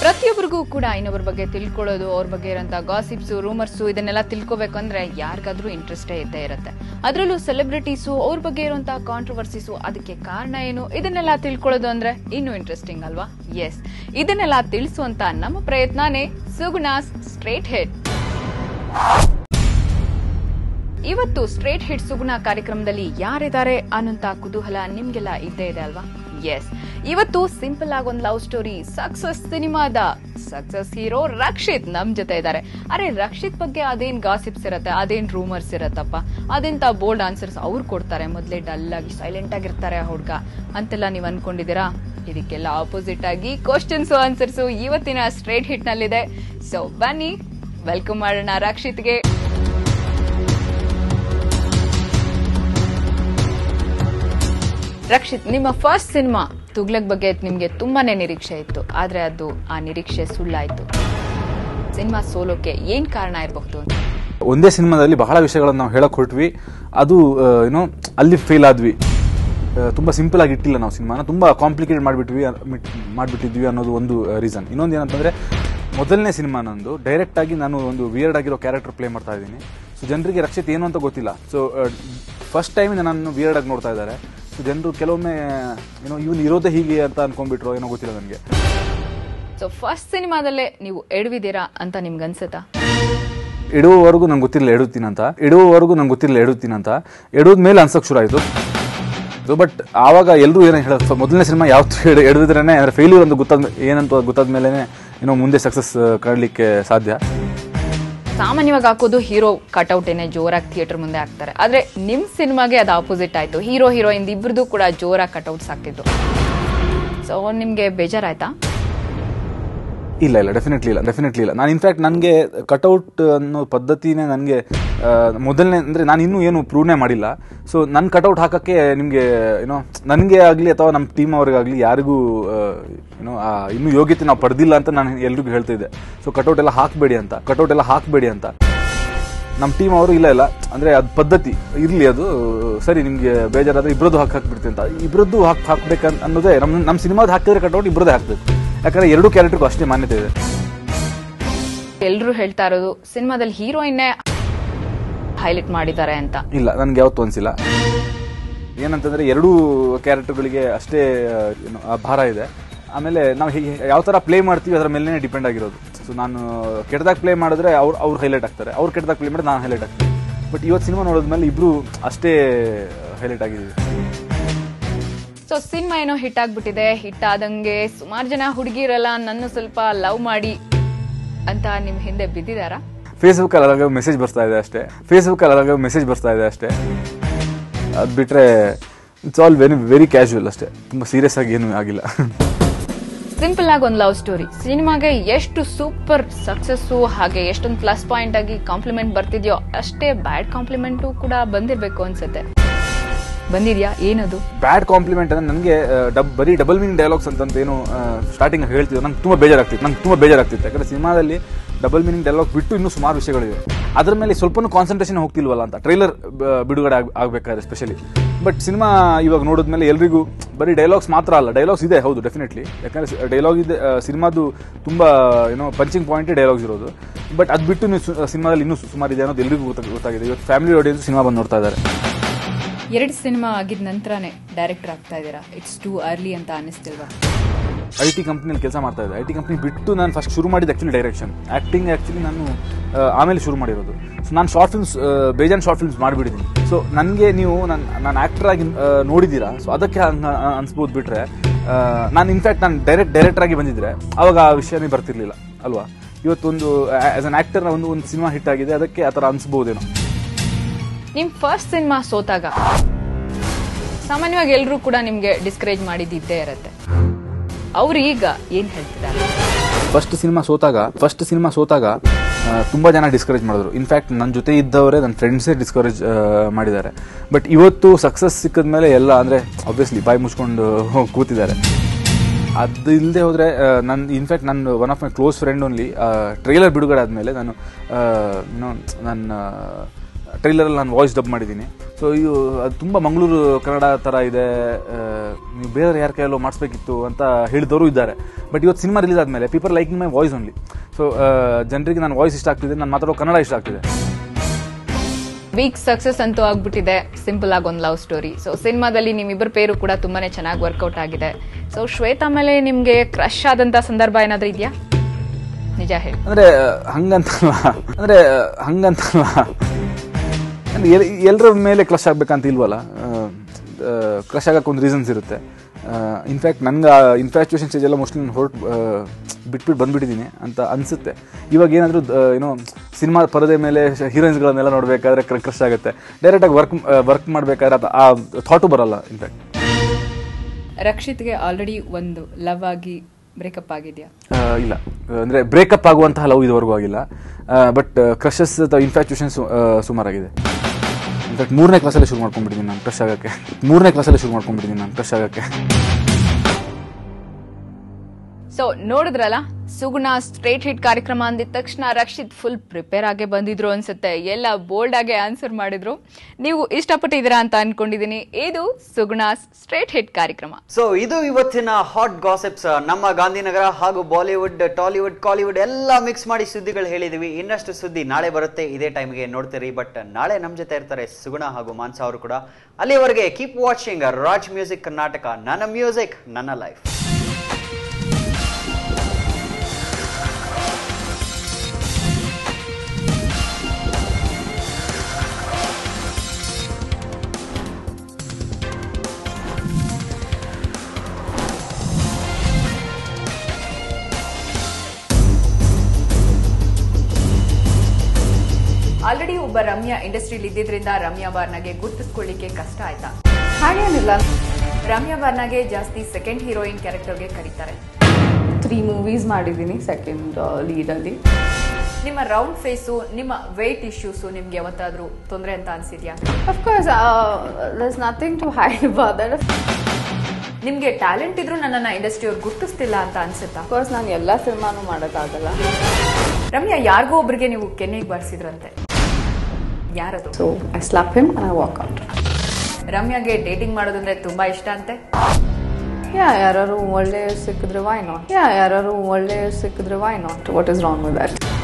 ಪ್ರತಿಯೊಬ್ಬರಿಗೂ ಕೂಡ ಇನ್ನೊಬ್ಬರ ಬಗ್ಗೆ ತಿಳ್ಕೊಳ್ಳೋದು, ಅವ್ರ ಬಗ್ಗೆ ಇರೋಂಥ ಗಾಸಿಪ್ಸು, ರೂಮರ್ಸು ಇದನ್ನೆಲ್ಲ ತಿಳ್ಕೋಬೇಕು ಅಂದರೆ ಯಾರಿಗಾದ್ರೂ ಇಂಟ್ರೆಸ್ಟೇ ಇದ್ದೇ ಇರುತ್ತೆ. ಅದರಲ್ಲೂ ಸೆಲೆಬ್ರಿಟೀಸು ಅವ್ರ ಬಗ್ಗೆ ಇರುವಂಥ ಕಾಂಟ್ರವರ್ಸಿಸು, ಅದಕ್ಕೆ ಕಾರಣ ಏನು, ಇದನ್ನೆಲ್ಲ ತಿಳ್ಕೊಳ್ಳೋದು ಅಂದರೆ ಇನ್ನೂ ಇಂಟ್ರೆಸ್ಟಿಂಗ್ ಅಲ್ವಾ? ಎಸ್, ಇದನ್ನೆಲ್ಲ ತಿಳಿಸುವಂಥ ನಮ್ಮ ಪ್ರಯತ್ನನೇ ಸುಗುಣಾಸ್ ಸ್ಟ್ರೇಟ್ ಹಿಟ್. ಇವತ್ತು ಸ್ಟ್ರೇಟ್ ಹಿಟ್ ಸುಗುಣ ಕಾರ್ಯಕ್ರಮದಲ್ಲಿ ಯಾರಿದ್ದಾರೆ ಅನ್ನೋಂಥ ಕುತೂಹಲ ನಿಮ್ಗೆಲ್ಲ ಇದ್ದೇ ಇದೆ ಅಲ್ವಾ? ಎಸ್, ಇವತ್ತು ಸಿಂಪಲ್ ಆಗಿ ಒಂದು ಲವ್ ಸ್ಟೋರಿ, ಸಕ್ಸಸ್ ಸಿನಿಮಾದ ಸಕ್ಸಸ್ ಹೀರೋ ರಕ್ಷಿತ್ ನಮ್ ಜೊತೆ ಇದ್ದಾರೆ. ಅರೆ, ರಕ್ಷಿತ್ ಬಗ್ಗೆ ಅದೇನ್ ಗಾಸಿಪ್ಸ್ ಇರತ್ತೆ, ಅದೇನ್ ರೂಮರ್ಸ್ ಇರತ್ತಪ್ಪ, ಅದೇಂತ ಬೋಲ್ಡ್ ಆನ್ಸರ್ಸ್ ಅವ್ರು ಕೊಡ್ತಾರೆ, ಮೊದಲೇ ಡಲ್ ಆಗಿ ಸೈಲೆಂಟ್ ಆಗಿರ್ತಾರೆ ಆ ಹುಡುಗ ಅಂತೆಲ್ಲ ನೀವು ಅನ್ಕೊಂಡಿದ್ದೀರಾ? ಇದಕ್ಕೆಲ್ಲ ಆಪೋಸಿಟ್ ಆಗಿ ಕ್ವಶನ್ಸ್ ಆನ್ಸರ್ಸ್ ಇವತ್ತಿನ ಸ್ಟ್ರೇಟ್ ಹಿಟ್ ನಲ್ಲಿದೆ. ಸೊ ಬನ್ನಿ, ವೆಲ್ಕಮ್ ಮಾಡೋಣ ರಕ್ಷಿತ್ಗೆ. ರಕ್ಷಿತ್, ನಿಮ್ಮ ಫಸ್ಟ್ ಸಿನಿಮಾ ತುಗ್ಲಕ್ ಬಗೆತ್ ನಿಮಗೆ ತುಂಬಾನೇ ನಿರೀಕ್ಷೆ ಇತ್ತು, ಆದ್ರೆ ಅದು ಆ ನಿರೀಕ್ಷೆ ಸುಳ್ಳಾಯ್ತು. ಸಿನಿಮಾ ಸೋಲೋಕೆ ಏನ್ ಕಾರಣ ಇರಬಹುದು? ಒಂದೇ ಸಿನಿಮಾದಲ್ಲಿ ಬಹಳ ವಿಷಯಗಳನ್ನು ನಾವು ಹೇಳಕ್ ಹೊರಟ್ವಿ, ಅದು ಏನೋ ಅಲ್ಲಿ ಫೇಲ್ ಆದ್ವಿ. ತುಂಬಾ ಸಿಂಪಲ್ ಆಗಿ ಇಟ್ಟಿಲ್ಲ ನಾವು ಸಿನಿಮಾನ, ತುಂಬಾ ಕಾಂಪ್ಲಿಕೇಟ್ ಮಾಡ್ಬಿಟ್ಟಿದ್ವಿ ಅನ್ನೋದು ಒಂದು ರೀಸನ್. ಇನ್ನೊಂದು ಏನಂತಂದ್ರೆ, ಮೊದಲನೇ ಸಿನಿಮಾ ನಂದು, ಡೈರೆಕ್ಟ್ ಆಗಿ ನಾನು ಒಂದು ವಿಯರ್ಡ್ ಆಗಿರೋ ಕ್ಯಾರೆಕ್ಟರ್ ಪ್ಲೇ ಮಾಡ್ತಾ ಇದ್ದೀನಿ. ಸೊ ಜನರಿಗೆ ರಕ್ಷಿತ್ ಏನು ಅಂತ ಗೊತ್ತಿಲ್ಲ. ಸೊ ಫಸ್ಟ್ ಟೈಮ್ ನಾನು ವಿಯರ್ಡ್ ಆಗಿ ನೋಡ್ತಾ ಇದ್ದಾರೆ. ಸೊ ಜನರು ಕೆಲವೊಮ್ಮೆ ಏನೋ ಇವನು ಇರೋದೇ ಹೀಗೆ ಅಂತ ಅನ್ಕೊಂಡ್ಬಿಟ್ರು, ಏನೋ ಗೊತ್ತಿಲ್ಲ ನನಗೆ. ಸೊ ಫಸ್ಟ್ ಸಿನಿಮಾದಲ್ಲೇ ನೀವು ಎಡವಿದ್ದೀರಾ ಅಂತ ನಿಮ್ಗೆ ಅನ್ಸುತ್ತಾ? ಎಡುವವರೆಗೂ ನಂಗೆ ಗೊತ್ತಿರಲಿಲ್ಲ ಎಡುತ್ತೀನಂತ. ಎಡೋದ ಮೇಲೆ ಅನ್ಸೋಕೆ ಶುರು ಆಯಿತು. ಬಟ್ ಆವಾಗ ಎಲ್ಲರೂ ಏನೋ ಹೇಳೋದು, ಮೊದಲನೇ ಸಿನಿಮಾ ಯಾವತ್ತೂ ಎಡವಿದ್ರೇ ಅಂದರೆ ಫೇಲ್ಯೂರ್ ಅಂತ ಗೊತ್ತಾದ್ಮೇಲೆ ಏನೋ ಮುಂದೆ ಸಕ್ಸಸ್ ಕಾಣಲಿಕ್ಕೆ ಸಾಧ್ಯ. ಸಾಮಾನ್ಯವಾಗಿ ಹಾಕೋದು ಹೀರೋ ಕಟ್ಔಟ್ ಏನೇ ಜೋರಾಗಿ ಥಿಯೇಟರ್ ಮುಂದೆ ಹಾಕ್ತಾರೆ, ಆದರೆ ನಿಮ್ಮ ಸಿನಿಮಾಗೆ ಅದು ಆಪೋಸಿಟ್ ಆಯಿತು. ಹೀರೋ ಹೀರೋಯಿನ್ ಇಬ್ಬರದು ಕೂಡ ಜೋರಾಗಿ ಕಟ್ಔಟ್ಸ್ ಹಾಕಿದ್ರು. ಸೊ ನಿಮಗೆ ಬೇಜಾರಾಯ್ತಾ? ಇಲ್ಲ, ಡೆಫಿನೆಟ್ಲಿ ಇಲ್ಲ. ನಾನು ಇನ್ಫ್ಯಾಕ್ಟ್ ನನಗೆ ಕಟ್ಔಟ್ ಅನ್ನೋ ಪದ್ಧತಿನೇ ನನಗೆ ಮೊದಲನೇ, ಅಂದರೆ ನಾನು ಇನ್ನೂ ಏನು ಪ್ರೂವ್ನೇ ಮಾಡಿಲ್ಲ. ಸೊ ನನ್ನ ಕಟ್ಔಟ್ ಹಾಕೋಕ್ಕೆ ನಿಮಗೆ ಏನೋ ನನಗೆ ಆಗಲಿ ಅಥವಾ ನಮ್ಮ ಟೀಮ್ ಅವ್ರಿಗಾಗಲಿ ಯಾರಿಗೂ ಏನೋ ಇನ್ನೂ ಯೋಗ್ಯತೆ ನಾವು ಪಡೆದಿಲ್ಲ ಅಂತ ನಾನು ಎಲ್ರಿಗೂ ಹೇಳ್ತಿದ್ದೆ. ಸೊ ಕಟೌಟ್ ಎಲ್ಲ ಹಾಕಬೇಡಿ ಅಂತ ನಮ್ಮ ಟೀಮ್ ಅವರು ಇಲ್ಲ ಅಂದರೆ ಅದು ಪದ್ಧತಿ ಇರಲಿ, ಅದು ಸರಿ, ನಿಮಗೆ ಬೇಜಾರಾದರೆ ಇಬ್ಬರದ್ದು ಹಾಕ್ಬಿಡ್ತೀನಿ ಅಂತ. ಇಬ್ಬರದ್ದು ಹಾಕ್ಬೇಕಂತ ಅನ್ನೋದೇ ನಮ್ಮ ಸಿನಿಮಾದ ಹಾಕಿದ್ರೆ ಕಟೌಟ್ ಇಬ್ಬರದೇ ಹಾಕಬೇಕು, ಯಾಕಂದ್ರೆ ಎರಡು ಕ್ಯಾರೆಕ್ಟರ್ಗೂ ಅಷ್ಟೇ ಮಾನ್ಯತೆ ಇದೆ. ಎಲ್ಲರೂ ಹೇಳ್ತಾ ಇರೋದು ಸಿನಿಮಾದಲ್ಲಿ ಹೀರೋಯಿನ್ನೇ ಹೈಲೈಟ್ ಮಾಡಿದ್ದಾರೆ ಅಂತ. ಇಲ್ಲ, ನನಗೆ ಯಾವತ್ತೂ ಅನಿಸಿಲ್ಲ. ಏನಂತಂದರೆ ಎರಡೂ ಕ್ಯಾರೆಕ್ಟರ್ಗಳಿಗೆ ಅಷ್ಟೇ ಭಾರ ಇದೆ. ಆಮೇಲೆ ನಾವು ಹೇಗೆ ಯಾವ ಥರ ಪ್ಲೇ ಮಾಡ್ತೀವಿ ಅದರ ಮೇಲೆ ಡಿಪೆಂಡ್ ಆಗಿರೋದು. ಸೊ ನಾನು ಕೆಟ್ಟದಾಗ ಪ್ಲೇ ಮಾಡಿದ್ರೆ ಅವ್ರು ಹೈಲೈಟ್ ಆಗ್ತಾರೆ, ಅವ್ರು ಕೆಟ್ಟದಾಗ ಪ್ಲೇ ಮಾಡಿದ್ರೆ ನಾನು ಹೈಲೈಟ್ ಆಗ್ತೀನಿ. ಬಟ್ ಇವತ್ತು ಸಿನಿಮಾ ನೋಡಿದ್ಮೇಲೆ ಇಬ್ಬರೂ ಅಷ್ಟೇ ಹೈಲೈಟ್ ಆಗಿದ್ದೀವಿ. ಸೊ ಸಿನಿಮಾ ಏನೋ ಹಿಟ್ ಆಗ್ಬಿಟ್ಟಿದೆ. ಹಿಟ್ ಆದಂಗೆ ಸುಮಾರು ಜನ ಹುಡುಗಿರಲ್ಲ ನನ್ನ ಸ್ವಲ್ಪ ಲವ್ ಮಾಡಿ ಅಂತ ನಿಮ್ಮ ಹಿಂದೆ ಬಿದ್ದಿದಾರಾ? ಫೇಸ್ಬುಕ್ ಅಲ್ಲಿ ಮೆಸೇಜ್ ಬರ್ತಾ ಇದೆ ಅಷ್ಟೇ. ಅದು ಬಿಟ್ರೆ ಇಟ್ಸ್ ಆಲ್ ವೆರಿ ಕ್ಯಾಶುವಲ್ ಅಷ್ಟೇ, ತುಂಬಾ ಸೀರಿಯಸ್ ಆಗಿ ಏನೂ ಆಗಿಲ್ಲ. ಸಿಂಪಲ್ ಆಗಿ ಒಂದು ಲವ್ ಸ್ಟೋರಿ ಸಿನಿಮಾಗೆ ಎಷ್ಟು ಸೂಪರ್ ಸಕ್ಸಸ್ಸು ಹಾಗೆ ಎಷ್ಟೊಂದು ಪ್ಲಸ್ ಪಾಯಿಂಟ್ ಆಗಿ ಕಾಂಪ್ಲಿಮೆಂಟ್ ಬರ್ತಿದ್ಯೋ ಅಷ್ಟೇ ಬ್ಯಾಡ್ ಕಾಂಪ್ಲಿಮೆಂಟು ಕೂಡ ಬಂದಿರಬೇಕು ಅನ್ಸುತ್ತೆ. ಬಂದಿದ್ಯಾ? ಏನದು ಬ್ಯಾಡ್ ಕಾಂಪ್ಲಿಮೆಂಟ್ ಅಂದರೆ ನನಗೆ ಬರೀ ಡಬಲ್ ಮೀನಿಂಗ್ ಡೈಲಾಗ್ಸ್ ಅಂತ ಏನು ಸ್ಟಾರ್ಟಿಂಗ್ ಹೇಳ್ತಿದ್ರು, ನಂಗೆ ತುಂಬ ಬೇಜಾರಾಗ್ತಿತ್ತು. ಯಾಕಂದರೆ ಸಿನಿಮಾದಲ್ಲಿ ಡಬಲ್ ಮೀನಿಂಗ್ ಡೈಲಾಗ್ ಬಿಟ್ಟು ಇನ್ನೂ ಸುಮಾರು ವಿಷಯಗಳಿವೆ, ಅದ್ರ ಮೇಲೆ ಸ್ವಲ್ಪ ಕಾನ್ಸಂಟ್ರೇಷನ್ ಹೋಗ್ತಿಲ್ವಲ್ಲ ಅಂತ ಟ್ರೈಲರ್ ಬಿಡುಗಡೆ ಆಗಬೇಕಾದ್ರೆ ಸ್ಪೆಷಲಿ. ಬಟ್ ಸಿನಿಮಾ ಇವಾಗ ನೋಡಿದ್ಮೇಲೆ ಎಲ್ರಿಗೂ ಬರೀ ಡೈಲಾಗ್ಸ್ ಮಾತ್ರ ಅಲ್ಲ, ಡೈಲಾಗ್ಸ್ ಇದೆ, ಹೌದು ಡೆಫಿನೆಟ್ಲಿ, ಯಾಕಂದರೆ ಡೈಲಾಗ್ ಇದೆ ಸಿನಿಮಾದು, ತುಂಬ ಏನೋ ಪಂಚಿಂಗ್ ಪಾಯಿಂಟೇ ಡೈಲಾಗ್ಸ್ ಇರೋದು. ಬಟ್ ಅದು ಬಿಟ್ಟು ಸಿನಿಮಾದಲ್ಲಿ ಇನ್ನೂ ಸುಮಾರು ಇದೆ ಅನ್ನೋದು ಎಲ್ರಿಗೂ ಗೊತ್ತಾಗಿದೆ. ಇವತ್ತು ಫ್ಯಾಮಿಲಿ ಆಡಿಯನ್ಸ್ ಸಿನಿಮಾ ಬಂದು ನೋಡ್ತಾ ಇದ್ದಾರೆ. ಎರಡು ಸಿನಿಮಾ ಆಗಿದ ನಂತರನೇ ಡೈರೆಕ್ಟರ್ ಆಗ್ತಾ ಇದ್ದೀರಾ, ಇಟ್ಸ್ ಟೂ ಅರ್ಲಿ ಅಂತ ಅನಿಸ್ತಿಲ್ವಾ? IT ಕಂಪ್ನಿಯಲ್ಲಿ ಕೆಲಸ ಮಾಡ್ತಾ ಇದ್ದೆ. IT ಕಂಪ್ನಿ ಬಿಟ್ಟು ನಾನು ಫಸ್ಟ್ ಶುರು ಮಾಡಿದ್ದು ಆ್ಯಕ್ಚುಲಿ ಡೈರೆಕ್ಷನ್, ಆ್ಯಕ್ಟಿಂಗ್ ಆ್ಯಕ್ಚುಲಿ ನಾನು ಆಮೇಲೆ ಶುರು ಮಾಡಿರೋದು. ಸೊ ನಾನು ಶಾರ್ಟ್ ಫಿಲ್ಮ್ಸ್, ಬೇಜಾನ್ ಶಾರ್ಟ್ ಫಿಲ್ಮ್ಸ್ ಮಾಡಿಬಿಟ್ಟಿದ್ದೀನಿ. ಸೊ ನನಗೆ ನೀವು ನಾನು ಆ್ಯಕ್ಟರ್ ಆಗಿ ನೋಡಿದ್ದೀರಾ, ಸೊ ಅದಕ್ಕೆ ಅನ್ಸ್ಬೋದು. ಬಿಟ್ಟರೆ ನಾನು ಇನ್ಫ್ಯಾಕ್ಟ್ ನಾನು ಡೈರೆಕ್ಟರ್ ಆಗಿ ಬಂದಿದ್ದರೆ ಆವಾಗ ಆ ವಿಷಯನೇ ಬರ್ತಿರ್ಲಿಲ್ಲ ಅಲ್ವಾ? ಇವತ್ತೊಂದು ಆ್ಯಸ್ ಆನ್ ಆ್ಯಕ್ಟರ್ ಒಂದು ಸಿನಿಮಾ ಹಿಟ್ ಆಗಿದೆ, ಅದಕ್ಕೆ ಆ ಥರ ಅನಿಸ್ಬೋದೇನೋ. ನಿಮ್ಮ ಫಸ್ಟ್ ಸಿನಿಮಾ ಸೋತಾಗ ಸಾಮಾನ್ಯವಾಗಿ ಎಲ್ಲರೂ ಕೂಡ ನಿಮಗೆ ಡಿಸ್ಕರೇಜ್ ಮಾಡಿದ್ದೇ ಇರುತ್ತೆ, ಅವ್ರು ಈಗ ಏನು ಹೇಳ್ತಿದ್ದಾರೆ? ಫಸ್ಟ್ ಸಿನಿಮಾ ಸೋತಾಗ ತುಂಬ ಜನ ಡಿಸ್ಕರೇಜ್ ಮಾಡಿದ್ರು. ಇನ್ಫ್ಯಾಕ್ಟ್ ನನ್ನ ಜೊತೆ ಇದ್ದವರೇ ನನ್ನ ಫ್ರೆಂಡ್ಸೇ ಡಿಸ್ಕರೇಜ್ ಮಾಡಿದ್ದಾರೆ. ಬಟ್ ಇವತ್ತು ಸಕ್ಸಸ್ ಸಿಕ್ಕಿದ ಮೇಲೆ ಎಲ್ಲ ಅಂದರೆ ಆಬ್ವಿಯಸ್ಲಿ ಬಾಯಿ ಮುಚ್ಕೊಂಡು ಕೂತಿದ್ದಾರೆ. ಅದು ಇಲ್ಲದೆ ಹೋದರೆ ಇನ್ಫ್ಯಾಕ್ಟ್ ನಾನು one of my close friend only trailer ಬಿಡುಗಡೆ ಆದಮೇಲೆ ನಾನು ಟ್ರೈಲರಲ್ಲಿ ನಾನು ವಾಯ್ಸ್ ಡಬ್ ಮಾಡಿದ್ದೀನಿ. ಸೊ ಇದು ಅದು ತುಂಬ ಮಂಗಳೂರು ಕನ್ನಡ ಥರ ಇದೆ, ನೀವು ಬೇರೆ ಯಾರ ಕೈಯಲ್ಲೋ ಮಾಡಿಸ್ಬೇಕಿತ್ತು ಅಂತ ಹೇಳಿದವರು ಇದ್ದಾರೆ. ಬಟ್ ಇವತ್ತು ಸಿನಿಮಾ ರಿಲೀಸ್ ಆದಮೇಲೆ people liking my voice only. So ಜನರಿಗೆ ನನ್ನ ವಾಯ್ಸ್ ಇಷ್ಟ ಆಗ್ತಿದೆ, ನಾನು ಮಾತಾಡೋ ಕನ್ನಡ ಇಷ್ಟ ಆಗ್ತಿದೆ. ವೀಕ್ ಸಕ್ಸಸ್ ಅಂತೂ ಆಗ್ಬಿಟ್ಟಿದೆ, ಸಿಂಪಲ್ ಆಗಿ ಒಂದು ಲವ್ ಸ್ಟೋರಿ. ಸೊ ಸಿನಿಮಾದಲ್ಲಿ ನಿಮ್ಮಿಬ್ಬರ ಪೇರು ಕೂಡ ತುಂಬಾನೇ ಚೆನ್ನಾಗಿ ವರ್ಕೌಟ್ ಆಗಿದೆ. ಸೊ ಶ್ವೇತಾ ಮೇಲೆ ನಿಮಗೆ ಕ್ರಶ್ ಆದಂಥ ಸಂದರ್ಭ ಏನಾದರೂ ಇದೆಯಾ? ನಿಜ ಹೇಳಿ ಅಂದರೆ ಹಂಗಂತಲ್ಲ ಎಲ್ಲರ ಮೇಲೆ ಕ್ರಶ್ ಆಗಬೇಕಂತ ಇಲ್ವಲ್ಲ, ಕ್ರಶ್ ಆಗೋಕ್ಕೊಂದು ರೀಸನ್ಸ್ ಇರುತ್ತೆ. ಇನ್ಫ್ಯಾಕ್ಟ್ ನನಗೆ ಇನ್ಫ್ಯಾಚುಯೇಷನ್ ಸ್ಟೇಜೆಲ್ಲ ಮೋಸ್ಟ್ಲಿ ನಾನು ಹೊರಟು ಬಿಟ್ಬಿಟ್ಟು ಬಂದುಬಿಟ್ಟಿದ್ದೀನಿ ಅಂತ ಅನಿಸುತ್ತೆ. ಇವಾಗ ಏನಾದರೂ ಏನೋ ಸಿನಿಮಾ ಪರದೆ ಮೇಲೆ ಹೀರೋಯಿನ್ಸ್ಗಳನ್ನೆಲ್ಲ ನೋಡಬೇಕಾದ್ರೆ ಕ್ರಶ್ ಆಗುತ್ತೆ, ಡೈರೆಕ್ಟಾಗಿ ವರ್ಕ್ ಮಾಡಬೇಕಾದ್ರೆ ಅದು ಆ ಥಾಟು ಬರೋಲ್ಲ. ಇನ್ಫ್ಯಾಕ್ಟ್ ರಕ್ಷಿತ್ಗೆ ಆಲ್ರೆಡಿ ಒಂದು ಲವ್ ಆಗಿ ಬ್ರೇಕಪ್ ಆಗಿದೆಯಾ? ಇಲ್ಲ, ಅಂದರೆ ಬ್ರೇಕಪ್ ಆಗುವಂತಹ ಲವ್ ಇದುವರೆಗೂ ಆಗಿಲ್ಲ. ಬಟ್ ಕ್ರಷಸ್ ಅಥವಾ ಇನ್ಫ್ಯಾಚುಯೇಷನ್ ಸುಮಾರಾಗಿದೆ. ಇನ್ಫ್ಯಾಕ್ಟ್ ಮೂರನೇ ಕ್ಲಾಸಲ್ಲೇ ಶುರು ಮಾಡ್ಕೊಂಡ್ಬಿಟ್ಟಿದ್ದೀನಿ ನಾನು ಕ್ರಶ್ ಆಗೋಕ್ಕೆ. ಸೊ ನೋಡಿದ್ರಲ್ಲ, ಸುಗುಣ ಸ್ಟ್ರೇಟ್ ಹಿಟ್ ಕಾರ್ಯಕ್ರಮ ಅಂದಿದ ತಕ್ಷಣ ರಕ್ಷಿತ್ ಫುಲ್ ಪ್ರಿಪೇರ್ ಆಗೇ ಬಂದಿದ್ರು ಅನ್ಸುತ್ತೆ. ಎಲ್ಲ ಬೋಲ್ಡ್ ಆಗೇ ಆನ್ಸರ್ ಮಾಡಿದ್ರು. ನೀವು ಇಷ್ಟಪಟ್ಟಿದ್ದೀರಾ ಅಂತ ಅನ್ಕೊಂಡಿದ್ದೀನಿ. ಇದು ಸುಗುಣಾಸ್ ಸ್ಟ್ರೇಟ್ ಹಿಟ್ ಕಾರ್ಯಕ್ರಮ. ಸೊ ಇದು ಇವತ್ತಿನ ಹಾಟ್ ಗಾಸಿಪ್ಸ್. ನಮ್ಮ ಗಾಂಧಿನಗರ ಹಾಗೂ ಬಾಲಿವುಡ್, ಟಾಲಿವುಡ್, ಕಾಲಿವುಡ್ ಎಲ್ಲ ಮಿಕ್ಸ್ ಮಾಡಿ ಸುದ್ದಿಗಳು ಹೇಳಿದ್ವಿ. ಇನ್ನಷ್ಟು ಸುದ್ದಿ ನಾಳೆ ಬರುತ್ತೆ, ಇದೇ ಟೈಮ್ಗೆ ನೋಡ್ತೀರಿ. ಬಟ್ ನಾಳೆ ನಮ್ಮ ಜೊತೆ ಇರ್ತಾರೆ ಸುಗುಣ ಹಾಗೂ ಮಾನ್ಸಾ ಅವರು ಕೂಡ. ಅಲ್ಲಿವರೆಗೆ keep watching Raj music Karnataka. ನನ್ನ ಮ್ಯೂಸಿಕ್ ನನ್ನ ಲೈಫ್. ಆಲ್ರೆಡಿ ಒಬ್ಬ ರಮ್ಯಾ ಇಂಡಸ್ಟ್ರಿಲಿ ಇದ್ದಿದ್ರಿಂದ ರಮ್ಯಾ ಬಾರ್ನಾಗೆ ಗುರ್ತಿಸ್ಕೊಳ್ಳಿಕ್ಕೆ ಕಷ್ಟ ಆಯ್ತಾ? ಹಾಗೇನಿಲ್ಲ, ರಮ್ಯಾ ಬಾರ್ನಾಗೆ ಜಾಸ್ತಿ ಸೆಕೆಂಡ್ ಹೀರೋಯಿನ್ ಕ್ಯಾರೆಕ್ಟರ್ಗೆ ಕರೀತಾರೆ. 3 ಮೂವೀಸ್ ಮಾಡಿದ್ದೀನಿ ಸೆಕೆಂಡ್ ಲೀಡಲ್ಲಿ. ನಿಮ್ಮ ರೌಂಡ್ ಫೇಸು, ನಿಮ್ಮ ವೆಯ್ಟ್ ಇಶ್ಯೂಸು ನಿಮ್ಗೆ ಯಾವತ್ತಾದ್ರೂ ತೊಂದರೆ ಅಂತ ಅನ್ಸಿದ್ಯಾ? Of course, there's nothing to hide about that. ನಿಮಗೆ ಟ್ಯಾಲೆಂಟ್ ಇದ್ರೂ ನನ್ನನ್ನು ಇಂಡಸ್ಟ್ರಿಯವ್ರು ಗುರ್ತಿಸ್ತಿಲ್ಲ ಅಂತ ಅನ್ಸುತ್ತಾ? ಅಫ್ಕೋರ್ಸ್, ನಾನು ಎಲ್ಲ ಸಿನಿಮಾನು ಮಾಡೋಕ್ಕಾಗಲ್ಲ. ರಮ್ಯಾ ಯಾರಿಗೂ ಒಬ್ರಿಗೆ ನೀವು ಕೆನ್ನೆಗೆ ಬಾರಿಸಿದ್ರಂತೆ, ಯಾರದು? So I slap him and I walk out. ರಮ್ಯಾಗೆ ಡೇಟಿಂಗ್ ಮಾಡೋದಂದ್ರೆ ತುಂಬಾ ಇಷ್ಟ ಅಂತೆ. ಯಾರು ಒಳ್ಳೆಯವ್ರು ಸಿಕ್ಕಿದ್ರೆ why not? What is wrong with that?